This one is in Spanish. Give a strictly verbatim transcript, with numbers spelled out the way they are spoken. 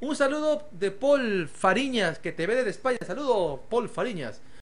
Un saludo de Pol Fariñas, que te ve desde España. Saludo, Pol Fariñas.